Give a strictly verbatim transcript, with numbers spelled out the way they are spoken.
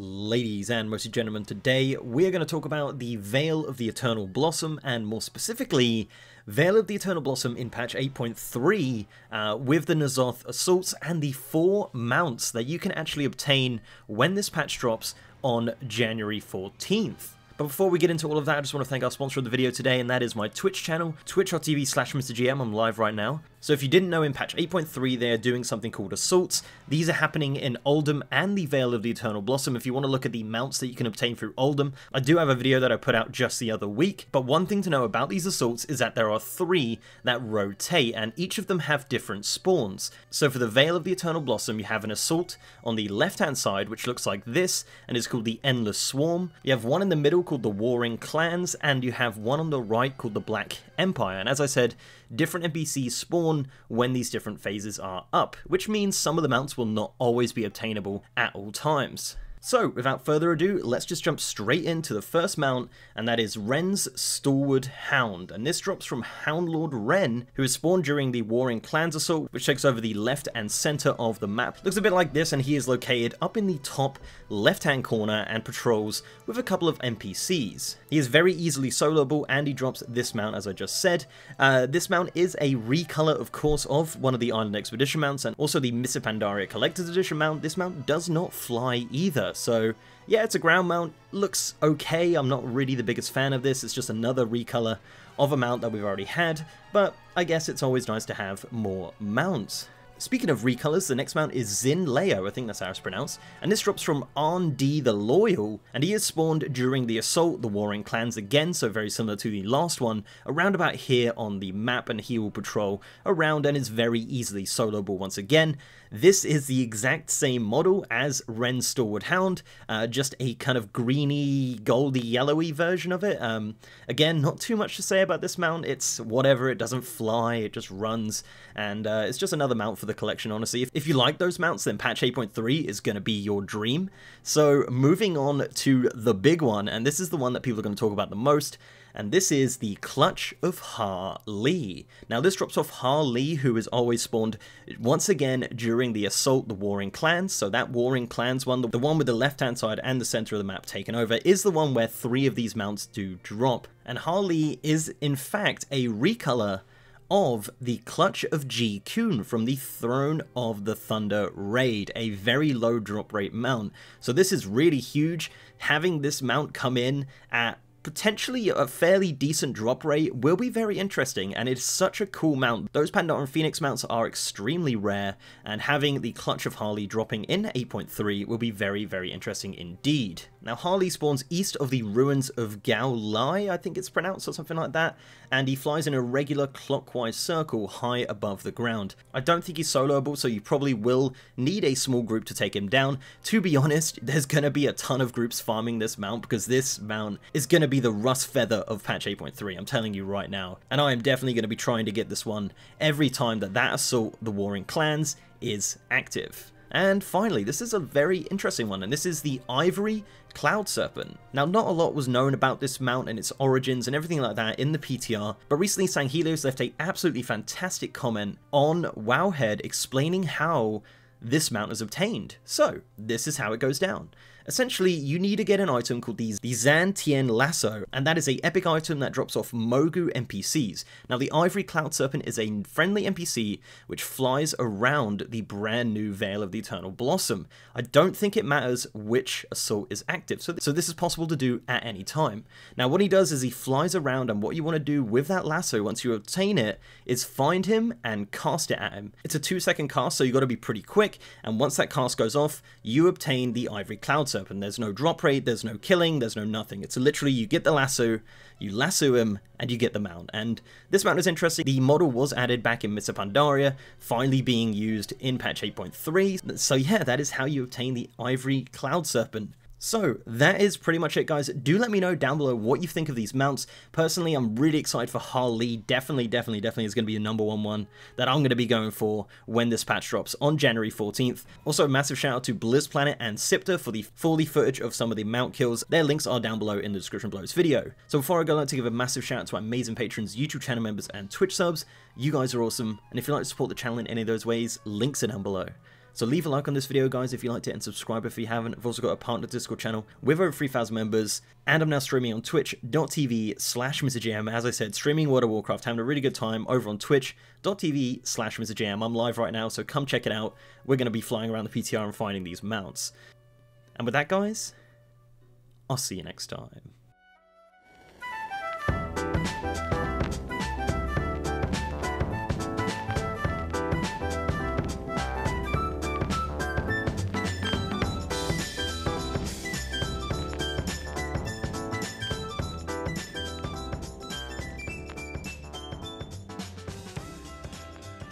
Ladies and mostly gentlemen, today we're going to talk about the Vale of the Eternal Blossom, and more specifically, Vale of the Eternal Blossom in patch eight point three uh, with the N'Zoth assaults and the four mounts that you can actually obtain when this patch drops on January fourteenth. But before we get into all of that, I just want to thank our sponsor of the video today, and that is my Twitch channel, twitch dot t v slash Mr G M. I'm live right now. So if you didn't know, in patch eight point three, they are doing something called Assaults. These are happening in Uldum and the Vale of the Eternal Blossom. If you want to look at the mounts that you can obtain through Uldum, I do have a video that I put out just the other week. But one thing to know about these Assaults is that there are three that rotate, and each of them have different spawns. So for the Vale of the Eternal Blossom, you have an Assault on the left-hand side, which looks like this, and is called the Endless Swarm. You have one in the middle called the Warring Clans, and you have one on the right called the Black Empire. And as I said, different N P Cs spawn when these different phases are up, which means some of the mounts will not always be obtainable at all times. So without further ado, let's just jump straight into the first mount, and that is Ren's Stalwart Hound, and this drops from Houndlord Ren, who is spawned during the Warring Clans assault, which takes over the left and center of the map. Looks a bit like this, and he is located up in the top left-hand corner and patrols with a couple of N P Cs. He is very easily soloable, and he drops this mount, as I just said. Uh, this mount is a recolor, of course, of one of the Island Expedition mounts, and also the Mists of Pandaria Collector's Edition mount. This mount does not fly either. So yeah, it's a ground mount, looks okay. I'm not really the biggest fan of this. It's just another recolor of a mount that we've already had, but I guess it's always nice to have more mounts. Speaking of recolors, the next mount is Zin Leo, I think that's how it's pronounced, and this drops from Anh-De the Loyal, and he is spawned during the assault, the Warring Clans again, so very similar to the last one, around about here on the map, and he will patrol around and is very easily soloable once again. This is the exact same model as Ren's Stalwart Hound, uh, just a kind of greeny, goldy, yellowy version of it. Um, again, not too much to say about this mount. It's whatever, it doesn't fly, it just runs, and uh, it's just another mount for the collection, honestly. If, if you like those mounts, then patch eight point three is going to be your dream. So moving on to the big one, and this is the one that people are going to talk about the most, and this is the Clutch of Ha-Li. Now this drops off Ha-Li, who is always spawned once again during the assault, the Warring Clans. So that Warring Clans one, the one with the left hand side and the center of the map taken over, is the one where three of these mounts do drop. And Ha-Li is in fact a recolor of the Clutch of Ji-Kun from the Throne of the Thunder raid, a very low drop rate mount. So this is really huge. Having this mount come in at potentially a fairly decent drop rate will be very interesting, and it's such a cool mount. Those Pandaren Phoenix mounts are extremely rare, and having the Clutch of Ha-Li dropping in eight point three will be very, very interesting indeed. Now Ha-Li spawns east of the Ruins of Gow Lai, I think it's pronounced, or something like that, and he flies in a regular clockwise circle high above the ground. I don't think he's soloable, so you probably will need a small group to take him down. To be honest, there's going to be a ton of groups farming this mount, because this mount is going to be the rust feather of patch eight point three, I'm telling you right now, and I am definitely going to be trying to get this one every time that that assault, the Warring Clans, is active. And finally, this is a very interesting one, and this is the Ivory Cloud Serpent. Now, not a lot was known about this mount and its origins and everything like that in the P T R, but recently Sanghelios left a absolutely fantastic comment on Wowhead explaining how this mount is obtained. So this is how it goes down. Essentially, you need to get an item called the, the Zan Tian Lasso, and that is a epic item that drops off Mogu N P Cs. Now, the Ivory Cloud Serpent is a friendly N P C which flies around the brand new Vale of the Eternal Blossom. I don't think it matters which assault is active, so, th so this is possible to do at any time. Now, what he does is he flies around, and what you want to do with that lasso once you obtain it is find him and cast it at him. It's a two second cast, so you got to be pretty quick, and once that cast goes off, you obtain the Ivory Cloud Serpent. And there's no drop rate, there's no killing, there's no nothing. It's literally you get the lasso, you lasso him, and you get the mount. And this mount is interesting. The model was added back in Mists of Pandaria, finally being used in patch eight point three. So yeah, that is how you obtain the Ivory Cloud Serpent. So that is pretty much it, guys. Do let me know down below what you think of these mounts. Personally, I'm really excited for Ha-Li. Definitely, definitely, definitely is going to be the number one one that I'm going to be going for when this patch drops on January fourteenth. Also, a massive shout out to BlizzPlanet and Sipta for the fully footage of some of the mount kills. Their links are down below in the description below this video. So before I go, I'd like to give a massive shout out to my amazing patrons, YouTube channel members, and Twitch subs. You guys are awesome, and if you'd like to support the channel in any of those ways, links are down below. So leave a like on this video, guys, if you liked it, and subscribe if you haven't. I've also got a partner Discord channel with over three thousand members, and I'm now streaming on twitch dot t v slash Mr G M. As I said, streaming World of Warcraft, having a really good time over on twitch dot t v slash Mr G M. I'm live right now, so come check it out. We're going to be flying around the P T R and finding these mounts. And with that, guys, I'll see you next time.